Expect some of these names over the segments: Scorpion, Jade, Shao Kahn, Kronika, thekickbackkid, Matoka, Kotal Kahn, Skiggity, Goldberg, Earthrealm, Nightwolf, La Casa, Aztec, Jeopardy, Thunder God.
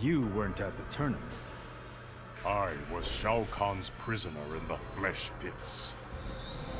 You weren't at the tournament. I was Shao Kahn's prisoner in the flesh pits.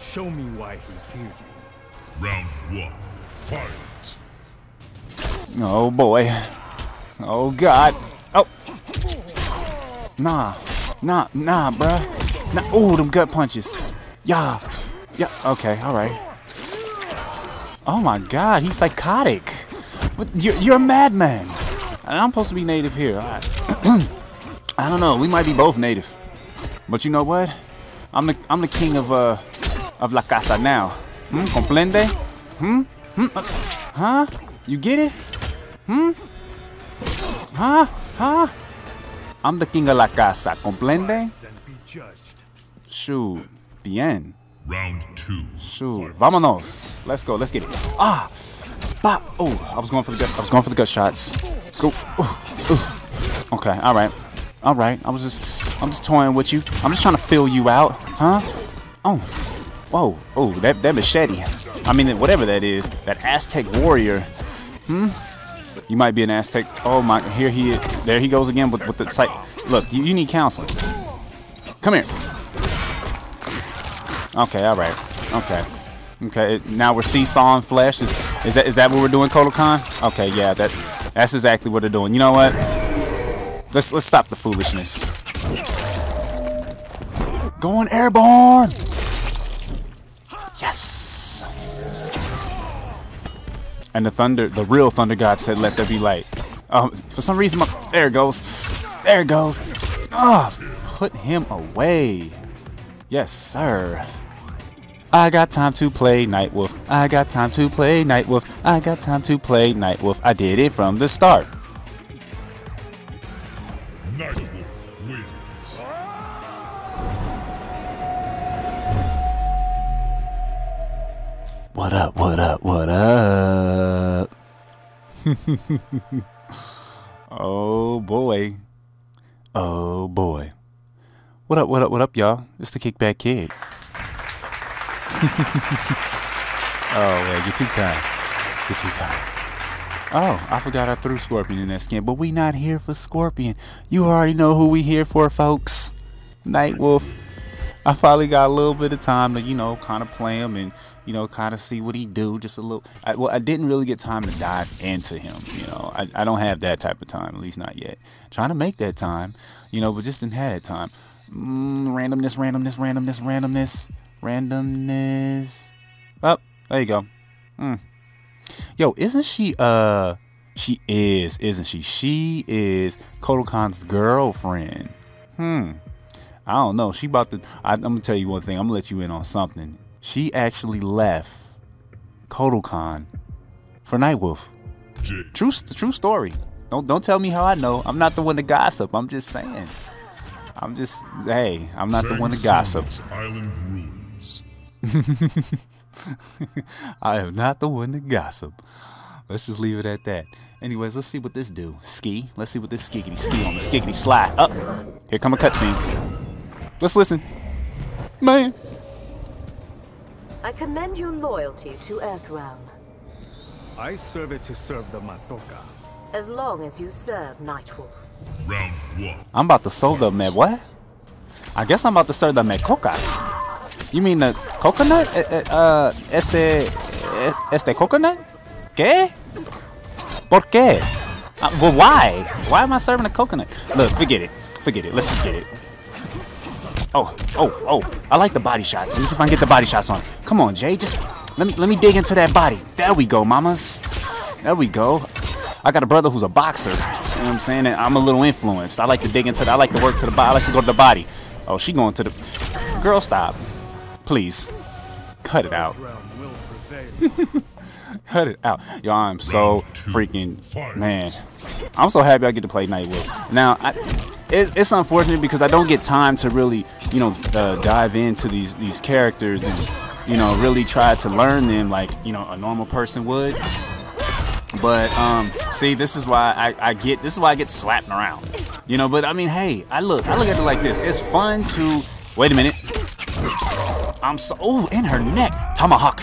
Show me why he feared you. Round 1, fight! Oh boy. Oh god. Oh! Nah, bruh. Nah. Ooh, them gut punches. Yeah. Yeah, okay, alright. Oh my god, he's psychotic. What? You're a madman. And I'm supposed to be native here. Right. I don't know, we might be both native. But you know what? I'm the king of La Casa now. Hmm? Comprende? Hmm? Hmm? Huh? You get it? Hmm? Huh? Huh? I'm the king of La Casa. Comprende? Shoot. Bien. Round 2. Shoot. Vámonos. Let's go. Let's get it. Ah! Bop! Oh, I was going for the gut. I was going for the gut shots. Let's go. Ooh, ooh. Okay. All right. All right. I'm just toying with you. I'm just trying to fill you out, huh? Oh. Whoa. Oh, that machete. I mean, whatever that is. That Aztec warrior. Hmm. You might be an Aztec. Oh my! Here he is. There he goes again with the psych. Look, you need counseling. Come here. Okay, all right. Okay, okay. Now we're seesawing flesh. Is that what we're doing, Kotal Kahn? Okay, yeah. That's exactly what they're doing. You know what? Let's stop the foolishness. Going airborne. Yes. And the real Thunder God said, "Let there be light." For some reason, there it goes. There it goes. Ah, oh, put him away. Yes, sir. I got time to play Nightwolf. I got time to play Nightwolf. I got time to play Nightwolf. I did it from the start. Nightwolf wins. What up, what up, what up? Oh boy. Oh boy. What up, what up, what up, y'all? It's the Kickback Kid. Oh, man, you're too kind. You're too kind. Oh, I forgot I threw Scorpion in that skin, but we not here for Scorpion. You already know who we here for, folks. Nightwolf. I finally got a little bit of time to, you know, kind of play him and, you know, kind of see what he do. Just a little. I didn't really get time to dive into him. You know, I don't have that type of time, at least not yet. Trying to make that time, you know, but just didn't have that time. Randomness, randomness, randomness, randomness, randomness. Oh, there you go. Yo, isn't she, she is, isn't she? She is Kotal Kahn's girlfriend. I don't know. She about to, I'm going to tell you one thing. I'm going to let you in on something. She actually left Kotal Kahn for Nightwolf. True story. Don't tell me how I know. I'm not the one to gossip. I'm just saying. Hey, I'm not the one to gossip. Island ruins. I am not the one to gossip. Let's just leave it at that. Anyways, let's see what this do. Ski. Let's see what this skickety ski on the skickety slide. Up. Here come a cutscene. Let's listen. Man. I commend your loyalty to Earthrealm. I serve it to serve the Matoka. As long as you serve Nightwolf. Round 1. I'm about to serve the man. What? I guess I'm about to serve the Matoka. You mean the coconut? Este coconut? ¿Qué? ¿Por qué? Well, why? Why am I serving a coconut? Look, forget it. Forget it. Let's just get it. Oh, oh, oh! I like the body shots. Let's see if I can get the body shots on. Come on, Jay. Just let me dig into that body. There we go, mamas. There we go. I got a brother who's a boxer. You know what I'm saying? And I'm a little influenced. I like to dig into that. I like to work to the body. I like to go to the body. Oh, she going to the... Girl, stop. Please. Cut it out. Cut it out. Yo, I'm so freaking... Man. I'm so happy I get to play Nightwolf. Now, it's unfortunate because I don't get time to really, you know, dive into these characters and, you know, really try to learn them like, you know, a normal person would. But see, this is why I get slapped around, you know. But I mean, hey, I look at it like this. It's fun to wait a minute. I'm so in her neck, tomahawk,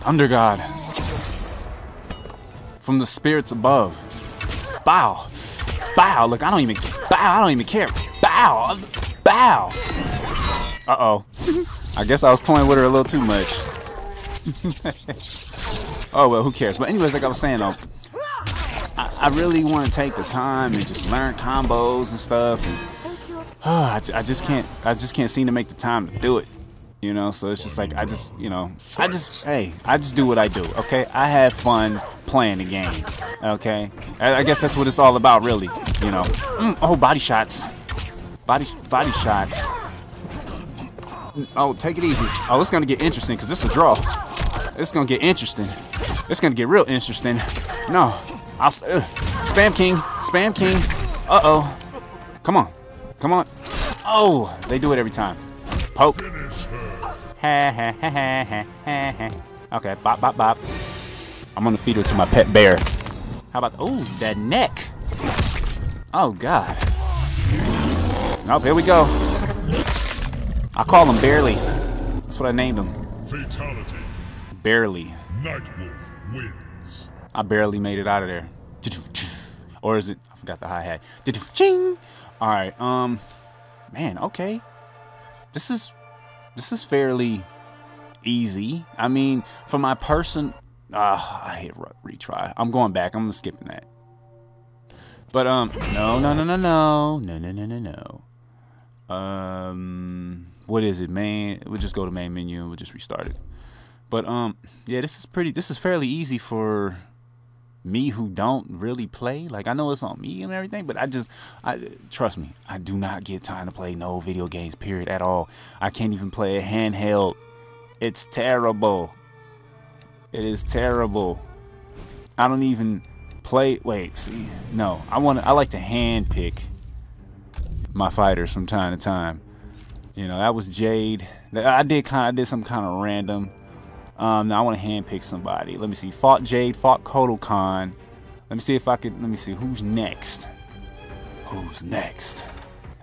Thunder God, from the spirits above. Bow. Bow. Look, I don't even. Bow. I don't even care. Bow. Bow. Uh-oh. I guess I was toying with her a little too much. Oh, well, who cares? But anyways, like I was saying, though, I really want to take the time and just learn combos and stuff. And, I just can't seem to make the time to do it. You know, so it's just like, I just, you know, I just do what I do, okay? I have fun playing the game, okay? I guess that's what it's all about, really, you know. Oh, body shots. Body shots. Oh, take it easy. Oh, it's gonna get interesting, because it's a draw. It's gonna get interesting. It's gonna get real interesting. No. Spam king. Spam king. Uh-oh. Come on. Come on. Oh, they do it every time. Poke. Okay, bop, bop, bop. I'm gonna feed her to my pet bear. How about, oh, that neck. Oh, God. Oh, here we go. I call him Barely. That's what I named him. Fatality. Barely. Nightwolf wins. I barely made it out of there. Or is it? I forgot the hi-hat. All right. Man. Okay. This is fairly easy. I mean, for my person, I hit retry. I'm going back. I'm skipping that. But no. What is it, man? We'll just go to main menu. We'll just restart it. But yeah, this is fairly easy for me who don't really play. Like, I know it's on me and everything, but trust me, I do not get time to play no video games, period, at all. I can't even play a handheld. It's terrible. It is terrible. I don't even play. Wait, see, no, I like to hand pick my fighters from time to time. You know, that was Jade. I did some kind of random. Now I want to handpick somebody. Let me see. Fought Jade. Fought Kotal Kahn. Let me see if I could. Let me see. Who's next? Who's next?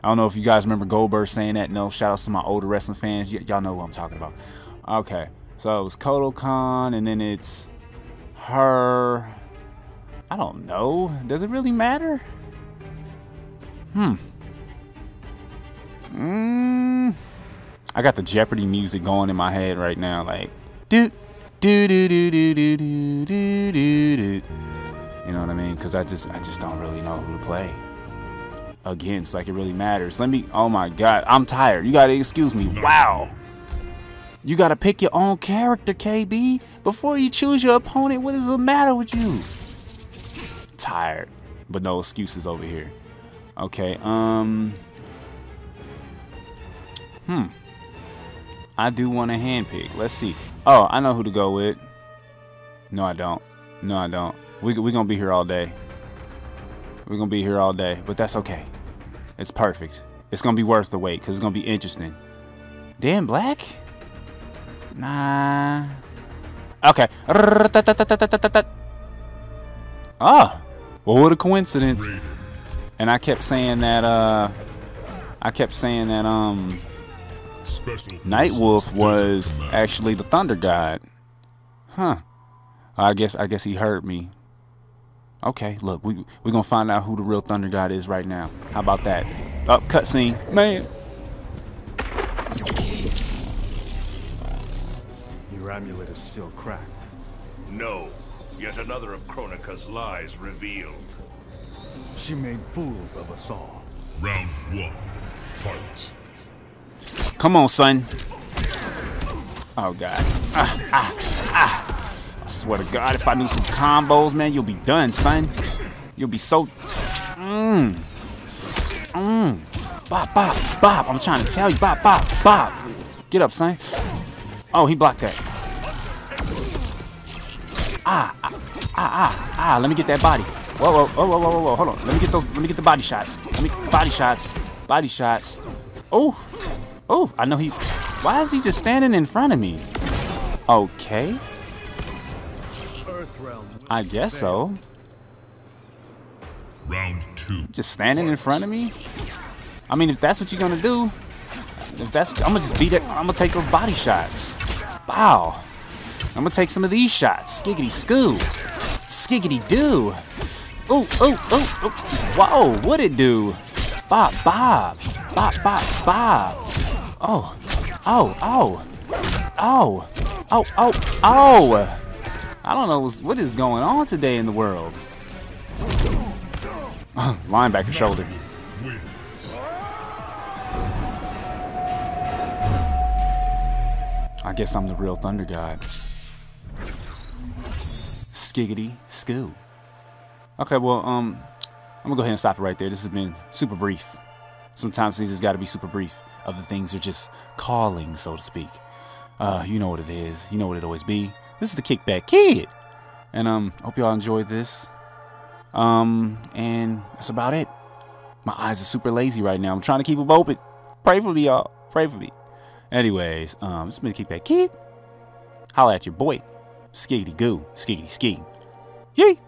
I don't know if you guys remember Goldberg saying that. No. Shout out to my older wrestling fans. Y'all know what I'm talking about. Okay. So it was Kotal Kahn, and then it's her. I don't know. Does it really matter? I got the Jeopardy music going in my head right now, like. Do do do do do do do do do. You know what I mean? Because I just don't really know who to play against. Like, it really matters. Let me. Oh my God, I'm tired. You gotta excuse me. Wow. You gotta pick your own character, KB, before you choose your opponent. What is the matter with you? Tired, but no excuses over here. Okay. I do want a handpick. Let's see. Oh, I know who to go with. No, I don't. No, I don't. We're going to be here all day. We're going to be here all day. But that's okay. It's perfect. It's going to be worth the wait, because it's going to be interesting. Dan Black? Nah. Okay. Oh. Well, what a coincidence. And I kept saying that, Nightwolf was actually the Thunder God. Huh. I guess he heard me. Okay, look, we're gonna find out who the real Thunder God is right now. How about that? Oh, cutscene. Man. Your amulet is still cracked. No. Yet another of Kronika's lies revealed. She made fools of us all. Round one. Fight. Come on, son. Oh, God. I swear to God, if I do some combos, man, you'll be done, son. You'll be so... Bop, bop, bop. I'm trying to tell you. Bop, bop, bop. Get up, son. Oh, he blocked that. Let me get that body. Whoa, whoa, whoa, whoa, whoa, whoa. Hold on. Let me get the body shots. Body shots. Body shots. Oh. Oh, I know he's... Why is he just standing in front of me? Okay. I guess so. Round two. Just standing in front of me? I mean, if that's what you're gonna do, I'm gonna just beat it. I'm gonna take those body shots. Wow. I'm gonna take some of these shots. Skiggity-scoo. Skiggity-doo. oh, oh, oh, oh. Wow, what it do? Bop, bop, bop, bop, bop. Oh, oh, oh, oh, oh, oh, oh. I don't know what is going on today in the world. Linebacker shoulder. I guess I'm the real Thunder God. Skiggity skoo. Okay, well, I'm gonna go ahead and stop it right there. This has been super brief. Sometimes these has got to be super brief. Other things are just calling, so to speak. You know what it is. You know what it always be. This is the Kickback Kid, and hope y'all enjoyed this. And that's about it. My eyes are super lazy right now. I'm trying to keep them open. Pray for me, y'all. Pray for me. Anyways, it's been the Kickback Kid. Holla at your boy. Skiggity goo, skiggity ski. Yee!